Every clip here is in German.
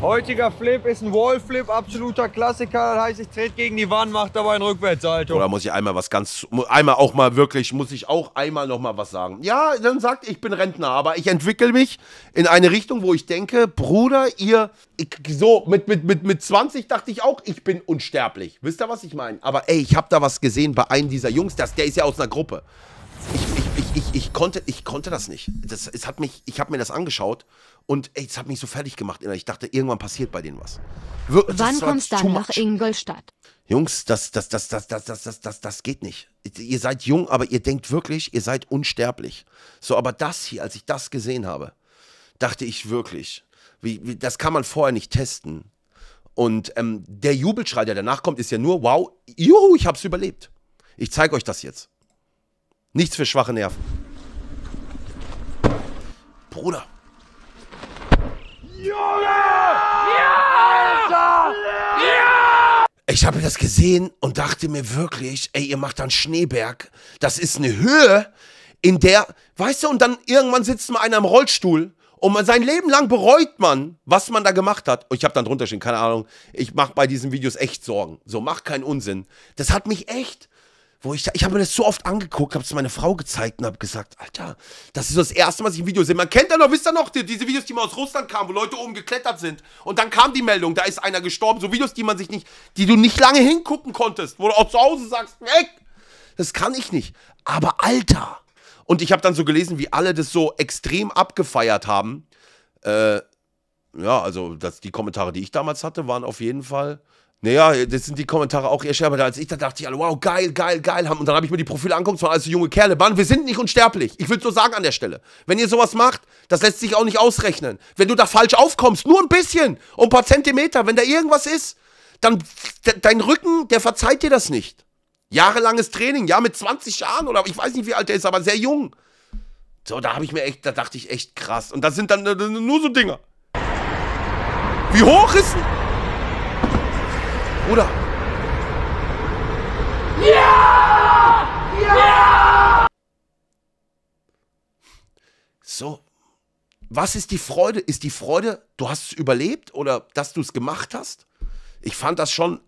Heutiger Flip ist ein Wallflip, absoluter Klassiker. Das heißt, ich trete gegen die Wand, mache dabei einen Rückwärtssalto. Oder muss ich einmal was ganz, muss ich auch einmal noch mal was sagen. Ja, dann sagt, ich bin Rentner, aber ich entwickle mich in eine Richtung, wo ich denke, Bruder, mit 20 dachte ich auch, ich bin unsterblich. Wisst ihr, was ich meine? Aber ey, ich habe da was gesehen bei einem dieser Jungs, der ist ja aus einer Gruppe. Ich konnte das nicht. Ich habe mir das angeschaut und ey, es hat mich so fertig gemacht. Ich dachte, irgendwann passiert bei denen was. Wann kommst du dann nach Ingolstadt? Jungs, das geht nicht. Ihr seid jung, aber ihr denkt wirklich, ihr seid unsterblich. So, aber das hier, als ich das gesehen habe, dachte ich wirklich, das kann man vorher nicht testen. Und der Jubelschrei, der danach kommt, ist ja nur, wow, juhu, ich hab's überlebt. Ich zeige euch das jetzt. Nichts für schwache Nerven. Bruder. Junge! Ja! Alter! Ja! Ich habe das gesehen und dachte mir wirklich, ey, ihr macht da einen Schneeberg. Das ist eine Höhe, in der, weißt du, und dann irgendwann sitzt mal einer im Rollstuhl und man sein Leben lang bereut man, was man da gemacht hat. Und ich habe dann drunter stehen, keine Ahnung, ich mache bei diesen Videos echt Sorgen. So, mach keinen Unsinn. Das hat mich echt... Ich habe mir das so oft angeguckt, habe es meiner Frau gezeigt und habe gesagt, Alter, das ist das erste Mal, dass ich ein Video sehe. Man kennt ja noch, wisst ihr noch, diese Videos, die mal aus Russland kamen, wo Leute oben geklettert sind. Und dann kam die Meldung, da ist einer gestorben. So Videos, die man sich nicht, die du nicht lange hingucken konntest, wo du auch zu Hause sagst, weg, das kann ich nicht. Aber Alter. Und ich habe dann so gelesen, wie alle das so extrem abgefeiert haben. Ja, also die Kommentare, die ich damals hatte, waren auf jeden Fall... Naja, das sind die Kommentare auch eher schärfer. Als ich da dachte, ich, wow, geil, geil, geil. Und dann habe ich mir die Profile angeguckt, waren alles so junge Kerle. Mann, wir sind nicht unsterblich. Ich will es nur sagen an der Stelle. Wenn ihr sowas macht, das lässt sich auch nicht ausrechnen. Wenn du da falsch aufkommst, nur ein bisschen, um ein paar Zentimeter, wenn da irgendwas ist, dann, dein Rücken, der verzeiht dir das nicht. Jahrelanges Training, ja, mit 20 Jahren oder ich weiß nicht, wie alt er ist, aber sehr jung. So, da habe ich mir echt, da dachte ich echt krass. Und das sind dann nur so Dinger. Wie hoch ist denn? Bruder. Ja! Ja! So. Was ist die Freude? Ist die Freude, du hast es überlebt oder dass du es gemacht hast? Ich fand das schon,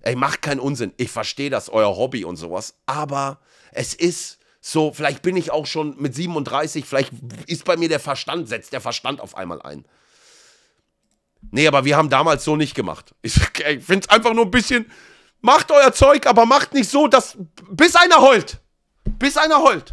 ey, macht keinen Unsinn. Ich verstehe das, euer Hobby und sowas. Aber es ist so, vielleicht bin ich auch schon mit 37, vielleicht ist bei mir der Verstand, setzt der Verstand auf einmal ein. Nee, aber wir haben damals so nicht gemacht. Ich finde es einfach nur ein bisschen, macht euer Zeug, aber macht nicht so, dass, bis einer heult. Bis einer heult.